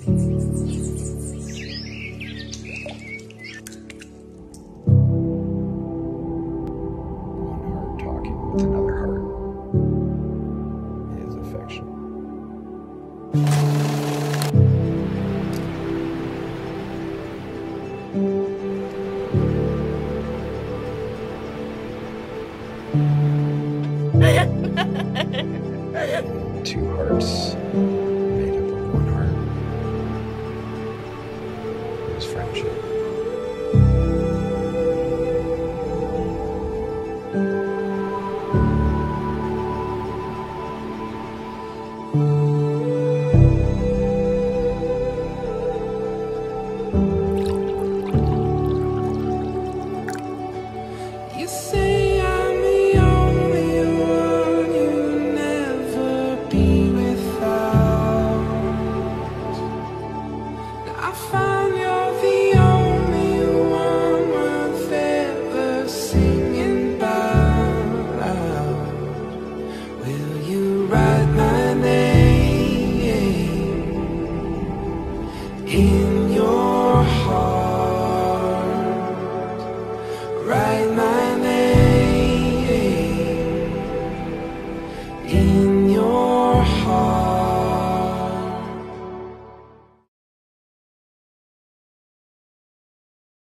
Two hearts made up of one heart. It was friendship. Write my name in